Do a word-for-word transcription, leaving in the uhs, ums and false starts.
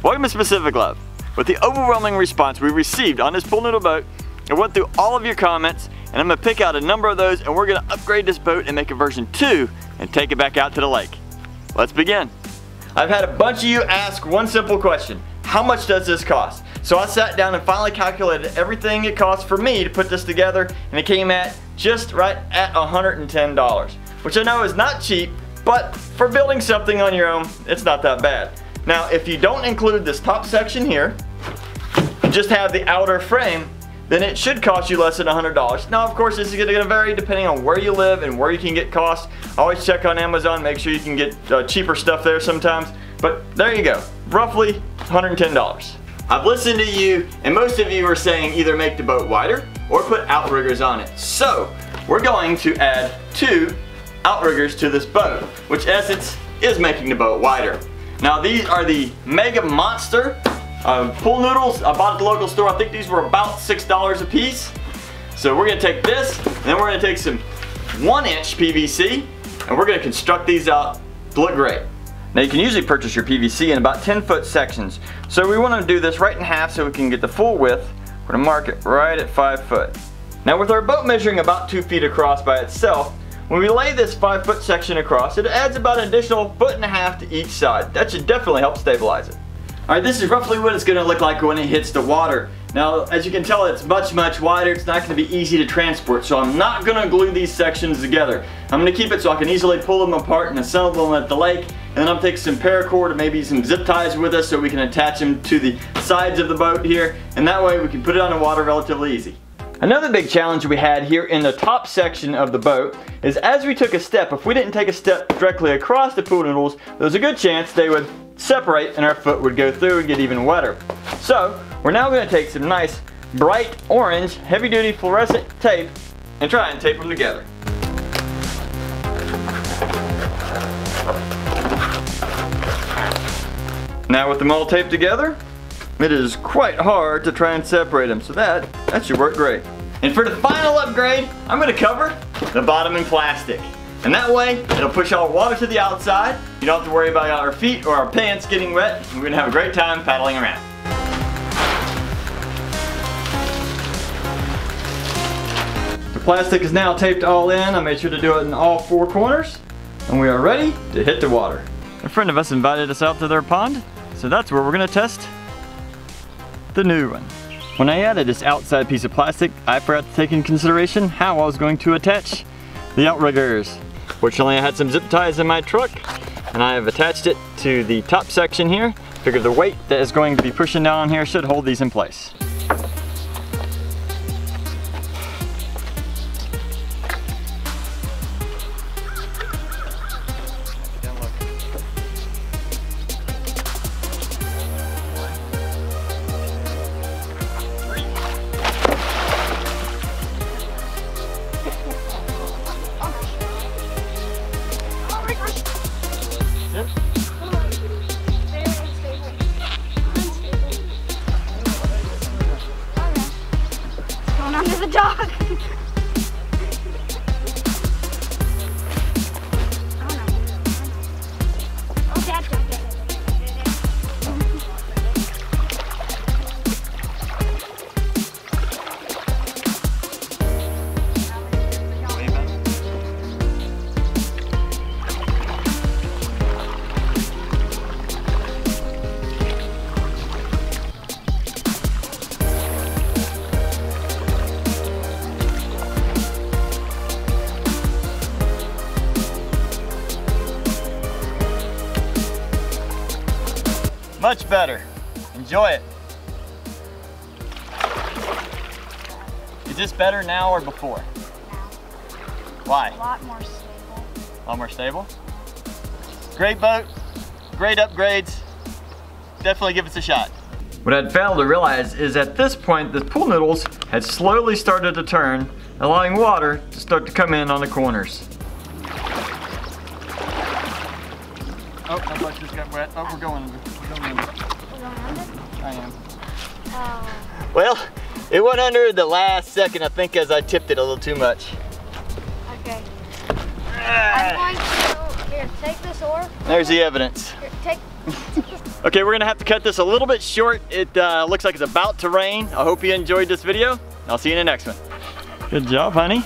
Welcome to Pacific Love. With the overwhelming response we received on this pool noodle boat, I went through all of your comments, and I'm gonna pick out a number of those, and we're gonna upgrade this boat and make a version two and take it back out to the lake. Let's begin. I've had a bunch of you ask one simple question. How much does this cost? So I sat down and finally calculated everything it cost for me to put this together, and it came at just right at one hundred ten dollars, which I know is not cheap, but for building something on your own, it's not that bad. Now, if you don't include this top section here, and just have the outer frame, then it should cost you less than one hundred dollars. Now, of course, this is gonna vary depending on where you live and where you can get costs. Always check on Amazon, make sure you can get uh, cheaper stuff there sometimes. But there you go, roughly one hundred ten dollars. I've listened to you, and most of you are saying either make the boat wider or put outriggers on it. So we're going to add two outriggers to this boat, which in essence is making the boat wider. Now these are the Mega Monster uh, pool noodles. I bought at the local store. I think these were about six dollars a piece. So we're gonna take this, and then we're gonna take some one inch P V C, and we're gonna construct these out to look great. Now you can usually purchase your P V C in about ten foot sections. So we want to do this right in half so we can get the full width. We're going to mark it right at five foot. Now with our boat measuring about two feet across by itself, when we lay this five foot section across, it adds about an additional foot and a half to each side. That should definitely help stabilize it. Alright, this is roughly what it's going to look like when it hits the water. Now as you can tell, it's much much wider. It's not going to be easy to transport, so I'm not going to glue these sections together. I'm going to keep it so I can easily pull them apart and assemble them at the lake. And then I'll take some paracord and maybe some zip ties with us so we can attach them to the sides of the boat here, and that way we can put it on the water relatively easy. Another big challenge we had here in the top section of the boat is as we took a step, if we didn't take a step directly across the pool noodles, there's a good chance they would separate and our foot would go through and get even wetter. So we're now going to take some nice bright orange heavy duty fluorescent tape and try and tape them together. Now with them all taped together, it is quite hard to try and separate them, so that, that should work great. And for the final upgrade, I'm going to cover the bottom in plastic. And that way, it'll push all water to the outside. You don't have to worry about our feet or our pants getting wet. We're going to have a great time paddling around. The plastic is now taped all in. I made sure to do it in all four corners. And we are ready to hit the water. A friend of us invited us out to their pond, so that's where we're going to test the new one. When I added this outside piece of plastic, I forgot to take into consideration how I was going to attach the outriggers. Fortunately, I had some zip ties in my truck, and I have attached it to the top section here. Figure the weight that is going to be pushing down here should hold these in place. Much better. Enjoy it. Is this better now or before? Now. Why? A lot more stable. A lot more stable? Great boat, great upgrades. Definitely give us a shot. What I'd failed to realize is at this point, the pool noodles had slowly started to turn, allowing water to start to come in on the corners. Oh, my butt just got wet. Oh, we're going under. We're going under. You're going under? I am. Oh. Well, it went under the last second, I think, as I tipped it a little too much. Okay. Ah. I'm going to, here, take this oar. There's the evidence. Here, take. Okay, we're gonna have to cut this a little bit short. It uh, looks like it's about to rain. I hope you enjoyed this video. I'll see you in the next one. Good job, honey.